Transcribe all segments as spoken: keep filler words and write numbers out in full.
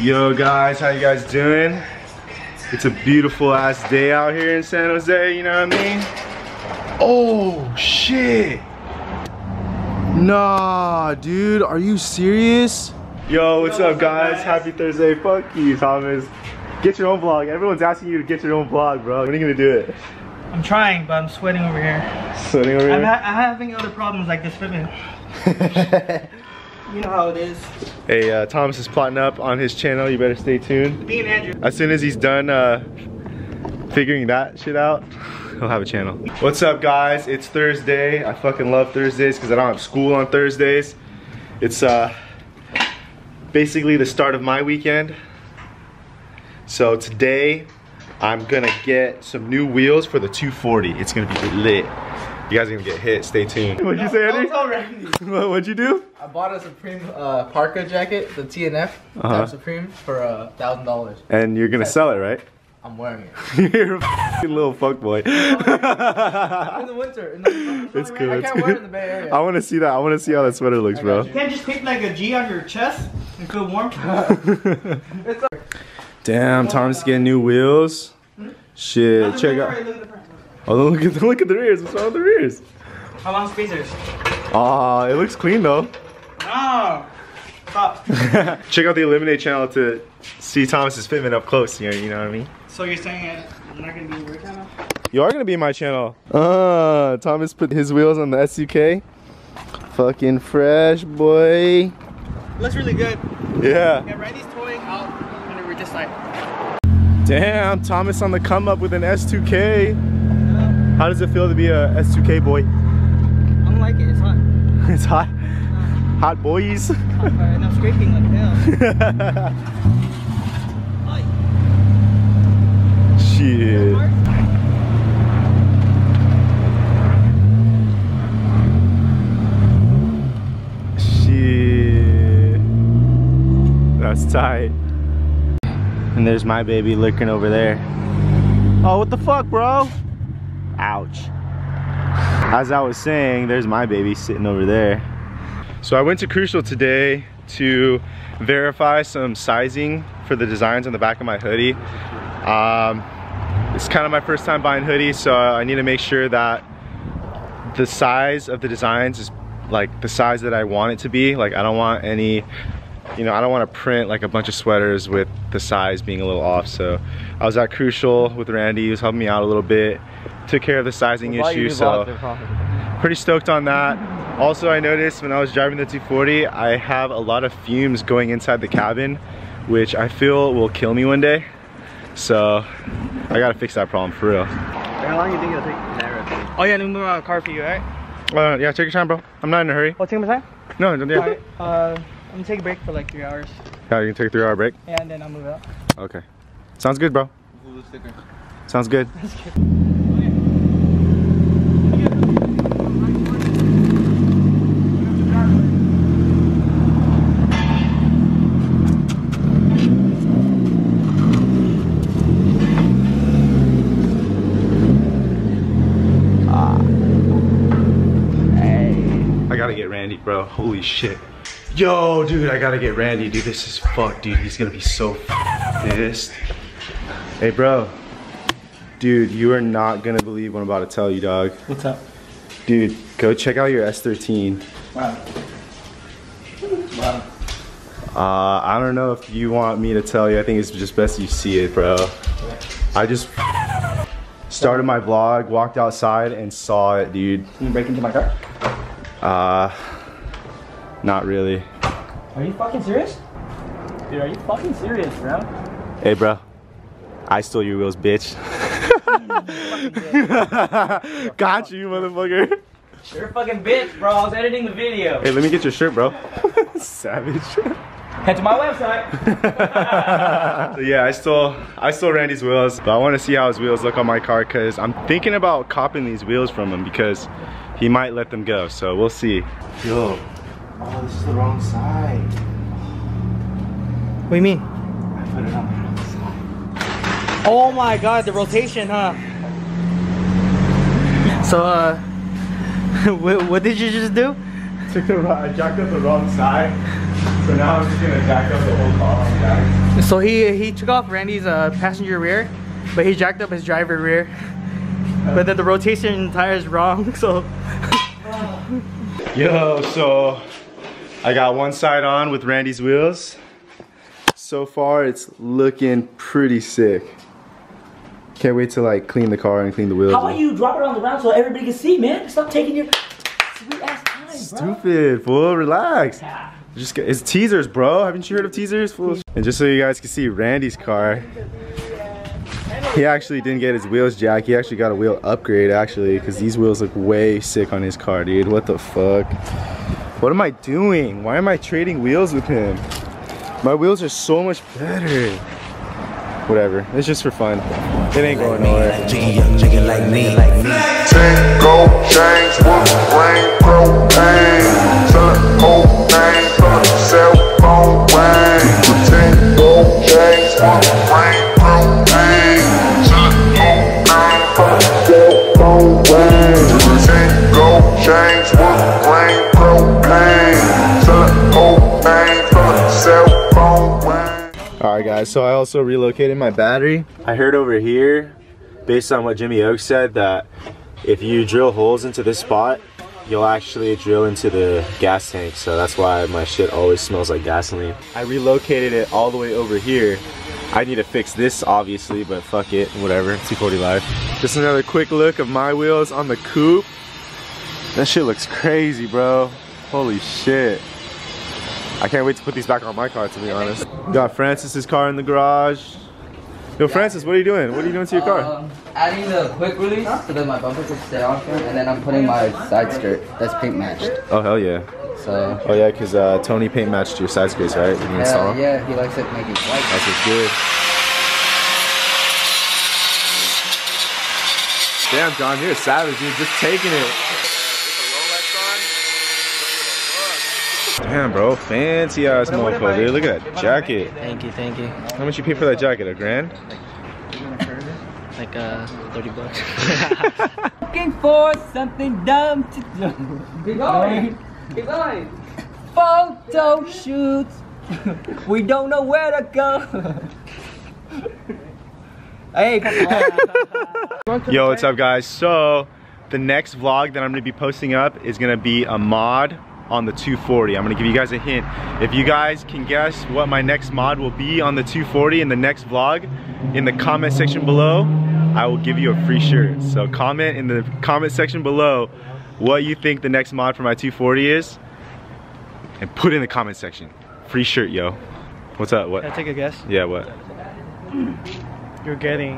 Yo guys, how you guys doing? It's a beautiful ass day out here in San Jose, you know what I mean? Oh shit. Nah, dude, are you serious? Yo, what's Yo, up guys? guys? Happy Thursday, fuck you, Thomas. Get your own vlog. Everyone's asking you to get your own vlog, bro. When are you gonna do it? I'm trying, but I'm sweating over here. Sweating over here? I'm, ha I'm having other problems like this fitment. You know how it is. Hey, uh, Thomas is plotting up on his channel. You better stay tuned. Me and Andrew. As soon as he's done uh, figuring that shit out, he'll have a channel. What's up, guys? It's Thursday. I fucking love Thursdays because I don't have school on Thursdays. It's uh, basically the start of my weekend. So today, I'm gonna get some new wheels for the two forty. It's gonna be lit. You guys are gonna get hit, stay tuned. What'd you no, say, Eddie? What, what'd you do? I bought a Supreme uh, parka jacket, the T N F, uh-huh. Supreme, for a thousand dollars. And you're gonna That's sell it, right? I'm wearing it. You're a little fuckboy. In the winter. In the, it's cool. I can't wear it in the Bay Area. I want to see that. I want to see how that sweater looks, bro. You. you can't just tape like a G on your chest and feel warm. It's like damn, Tom's getting new wheels. Hmm? Shit, no, check out. Right, oh, look at, look at the rears. What's wrong with the rears? How long spacers? Ah, uh, it looks clean though. No, stop. Check out the Eliminate channel to see Thomas's fitment up close. You know, you know what I mean? So you're saying I'm not gonna be in your channel? You are gonna be in my channel. Uh, Thomas put his wheels on the S two K. Fucking fresh, boy. Looks really good. Yeah. Yeah, Randy's toying out. Just like damn, Thomas on the come up with an S two K. Yeah. How does it feel to be a S two K boy? I don't like it, it's hot. It's hot? Uh, hot boys. Hot, and I'm scraping like hell. Shit. Shit. That's tight. And there's my baby lurking over there. Oh, what the fuck, bro? Ouch. As I was saying, there's my baby sitting over there. So I went to Crucial today to verify some sizing for the designs on the back of my hoodie. Um, it's kind of my first time buying hoodies, so I need to make sure that the size of the designs is like the size that I want it to be. Like I don't want any, you know, I don't want to print like a bunch of sweaters with the size being a little off. So I was at Crucial with Randy. He was helping me out a little bit. Took care of the sizing issue, so pretty stoked on that. Also, I noticed when I was driving the two forty, I have a lot of fumes going inside the cabin, which I feel will kill me one day. So I gotta fix that problem for real. How long do you think it'll take? Oh yeah, I need to move around the car for you, alright? Uh, yeah, take your time, bro. I'm not in a hurry. What, take my time? No, don't do it. Alright, uh, I'm gonna take a break for like three hours. Yeah, you can take a three hour break? Yeah, and then I'll move out. Okay. Sounds good, bro. Ooh, sticker. Sounds good. That's good. Ah. Hey. I gotta get Randy, bro. Holy shit. Yo, dude, I gotta get Randy, dude. This is fucked, dude. He's gonna be so pissed. Hey, bro. Dude, you are not gonna believe what I'm about to tell you, dog. What's up? Dude, go check out your S thirteen. Wow. Wow. Uh, I don't know if you want me to tell you. I think it's just best you see it, bro. I just started my vlog, walked outside, and saw it, dude. Can you break into my car? Uh... Not really. Are you fucking serious? Dude, are you fucking serious, bro? Hey, bro. I stole your wheels, bitch. Got you, motherfucker. You're a fucking bitch, bro. I was editing the video. Hey, let me get your shirt, bro. Savage. Head to my website. So yeah, I stole, I stole Randy's wheels, but I want to see how his wheels look on my car because I'm thinking about copping these wheels from him because he might let them go. So we'll see. Yo. Oh, this is the wrong side. What do you mean? I put it on the wrong side. Oh my god, the rotation, huh? So, uh, what, what did you just do? Took the, I jacked up the wrong side, so now I'm just gonna jack up the whole car on the back. So he he took off Randy's uh, passenger rear, but he jacked up his driver rear. But then the rotation tire is wrong, so. Yo, so I got one side on with Randy's wheels. So far, it's looking pretty sick. Can't wait to like clean the car and clean the wheels. How about you drop it on the ground so everybody can see, man? Stop taking your sweet ass time, Stupid, bro. Fool, relax. Yeah. Just it's teasers, bro. Haven't you heard of teasers, fool? And just so you guys can see Randy's car, he actually didn't get his wheels jacked. He actually got a wheel upgrade, actually, because these wheels look way sick on his car, dude. What the fuck? What am I doing? Why am I trading wheels with him? My wheels are so much better. Whatever, it's just for fun. It ain't going nowhere. Alright guys, so I also relocated my battery. I heard over here, based on what Jimmy Oaks said, that if you drill holes into this spot, you'll actually drill into the gas tank. So that's why my shit always smells like gasoline. I relocated it all the way over here. I need to fix this obviously, but fuck it, whatever, two forty live. Just another quick look of my wheels on the coupe. That shit looks crazy, bro. Holy shit. I can't wait to put these back on my car, to be honest. Got Francis's car in the garage. Yo, Francis, what are you doing? What are you doing to your car? Um, adding the quick release so that my bumper can stay on, and then I'm putting my side skirt that's paint matched. Oh, hell yeah. So. Oh, yeah, because uh, Tony paint matched your side skirts, right? When you install them? Yeah, he likes it making it white. That's what's good. Damn, John, you're a savage, dude. Just taking it. Damn, bro, fancy ass mofo, dude. Look at that jacket. Thank you, thank you. How much you pay for that jacket? A grand? Like uh, thirty bucks. Looking for something dumb to do. Be going. Be going. Photo shoots. We don't know where to go. Hey. Yo, what's up, guys? So, the next vlog that I'm gonna be posting up is gonna be a mod on the two forty. I'm gonna give you guys a hint. If you guys can guess what my next mod will be on the two forty in the next vlog, in the comment section below, I will give you a free shirt. So comment in the comment section below what you think the next mod for my two forty is, and put it in the comment section. Free shirt, yo. What's up? What? Can I take a guess? Yeah, what? You're getting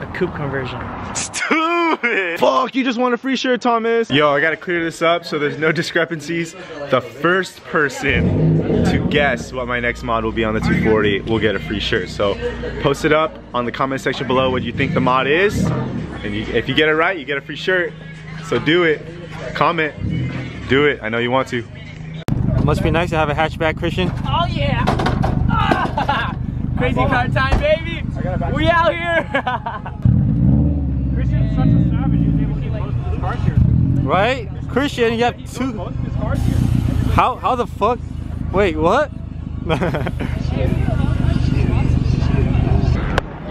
a coupe conversion. Stupid! Fuck, you just want a free shirt, Thomas. Yo, I gotta clear this up so there's no discrepancies. The first person to guess what my next mod will be on the two forty will get a free shirt. So post it up on the comment section below what you think the mod is. And you, if you get it right, you get a free shirt. So do it. Comment. Do it. I know you want to. It must be nice to have a hatchback, Christian. Oh yeah! Ah! Crazy car time, baby! We out here! Christian's such a savage, he was able to keep most of his cars here. Right? Christian, you have two... Most of his cars here. How, how the fuck? Wait, what?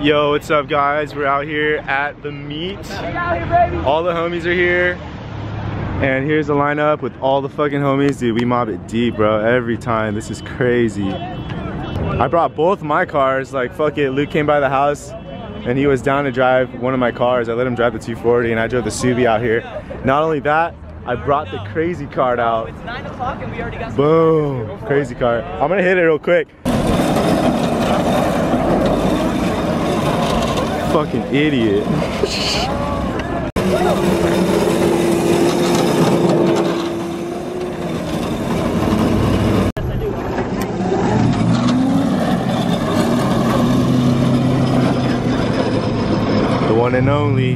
Yo, what's up, guys? We're out here at the meet. All the homies are here. And here's the lineup with all the fucking homies. Dude, we mob it deep, bro, every time. This is crazy. I brought both my cars, like fuck it. Luke came by the house and he was down to drive one of my cars. I let him drive the two forty and I drove the Subi out here. Not only that, I brought the crazy cart out. It's nine o'clock and we already got some. Boom, crazy cart. I'm gonna hit it real quick. Fucking idiot. One and only,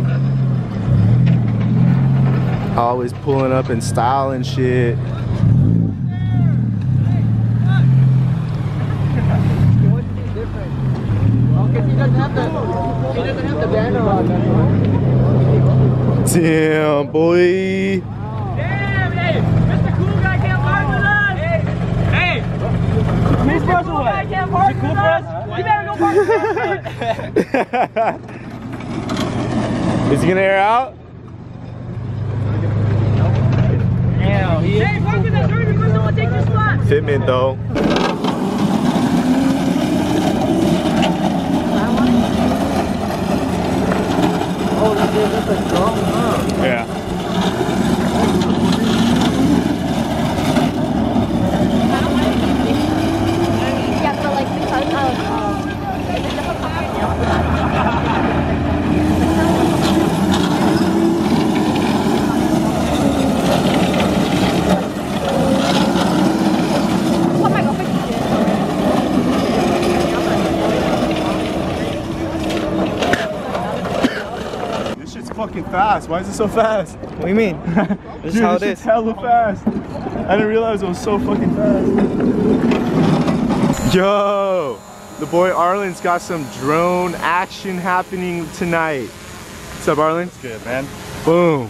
always pulling up in style and shit. Damn, boy. Damn, hey, Mister Cool Guy can't learn with us. Hey, hey, Mister press or what? Is it cool press? You better go park press. Is he gonna air out? Damn, he is. Hey, park with that dirty because someone take your spot. Fitment though. Oh, that is, that's a drum, huh? Yeah. I don't want to be yeah, but like because of, um, is it just a car? No. What am I going to do? Fucking fast. Why is it so fast? What do you mean? This is how it is. Hella fast. I didn't realize it was so fucking fast. Yo, the boy Arlen's got some drone action happening tonight. What's up, Arlen? It's good, man. Boom.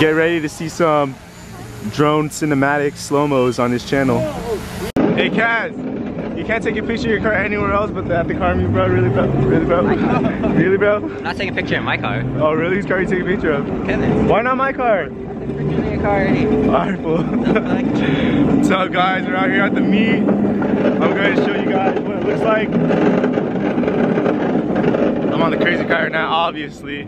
Get ready to see some drone cinematic slow-mos on this channel. Hey, Kaz. You can't take a picture of your car anywhere else but at the car you brought, really bro? Really bro? Really bro? I'm not taking a picture of my car. Oh really? Whose car you taking a picture of? Kevin's. Why not my car? I took a picture of your car already. Alright fool. What's up guys, we're out here at the meet. I'm going to show you guys what it looks like. I'm on the crazy car right now, obviously.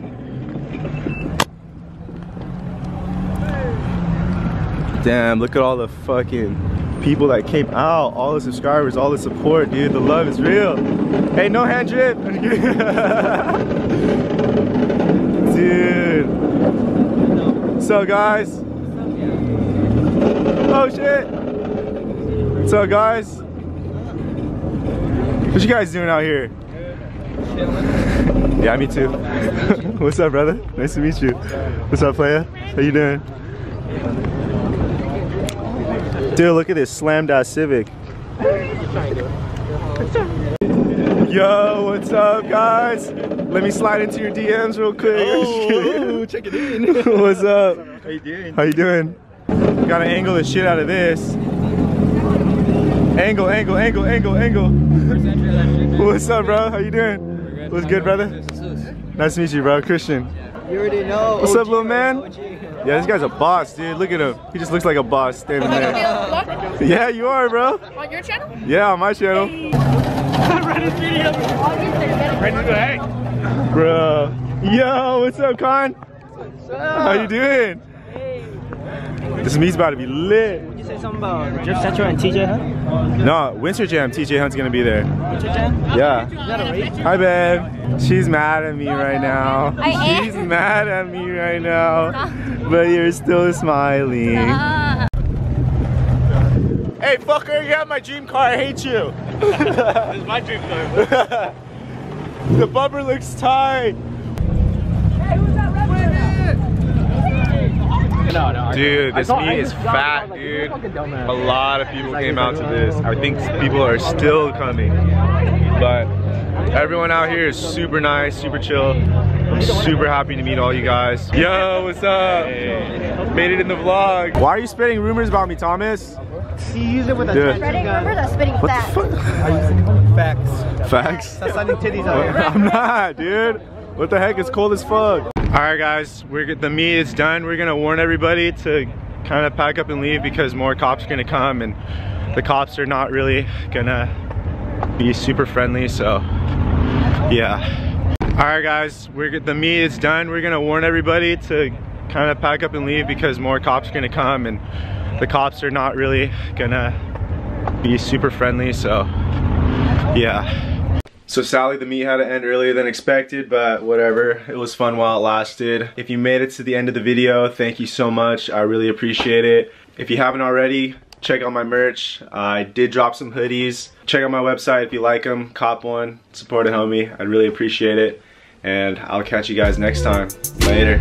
Damn, look at all the fucking people that came out, all the subscribers, all the support, dude. The love is real. Hey, no hand drip. Dude. So guys. Oh shit. So guys. What you guys doing out here? Yeah, me too. What's up, brother? Nice to meet you. What's up, playa? How you doing? Dude, look at this slammed out Civic. Yo, what's up, guys? Let me slide into your D Ms real quick. Oh, oh, check it in. What's up? How you doing? How you doing? Gotta angle the shit out of this. Angle, angle, angle, angle, angle. What's up, bro? How you doing? What's good, brother? Nice to meet you, bro. Christian. You already know. What's up, little man? Yeah, this guy's a boss, dude. Look at him. He just looks like a boss standing there. Yeah, you are, bro. On your channel? Yeah, on my channel. Reddit's video. Reddit's the egg. Bro. Yo, what's up, Khan? What's up? How you doing? Hey. This meet's about to be lit. Did you say something about Drift Central and T J Hunt? No, Winter Jam. T J Hunt's gonna be there. Winter Jam? Yeah. Hi, babe. She's mad at me right now. I She's am. mad at me right now. But you're still smiling. Nah. Hey, fucker, you have my dream car. I hate you. This is my dream car. The bumper looks tight. Hey, who's that red? No, no. Dude, this meet is fat, like, dude. A lot of people came out to this. I think people are still coming. But everyone out here is super nice, super chill. I'm super happy to meet all you guys. Yo, what's up? Hey. Made it in the vlog. Why are you spreading rumors about me, Thomas? He used it with a spreading rumors or spitting facts? What the fuck? I used it with facts. Facts? That's signing titties out here. I'm not, dude. What the heck? It's cold as fuck. Alright guys, we're the meet is done. We're gonna warn everybody to kind of pack up and leave because more cops are gonna come and the cops are not really gonna be super friendly, so yeah. Alright guys, we're, the meet is done. We're gonna warn everybody to kind of pack up and leave because more cops are gonna come and the cops are not really gonna be super friendly, so yeah. So sadly the meet had to end earlier than expected, but whatever, it was fun while it lasted. If you made it to the end of the video, thank you so much, I really appreciate it. If you haven't already, check out my merch. Uh, I did drop some hoodies. Check out my website if you like them. Cop one. Support a homie. I'd really appreciate it. And I'll catch you guys next time. Later.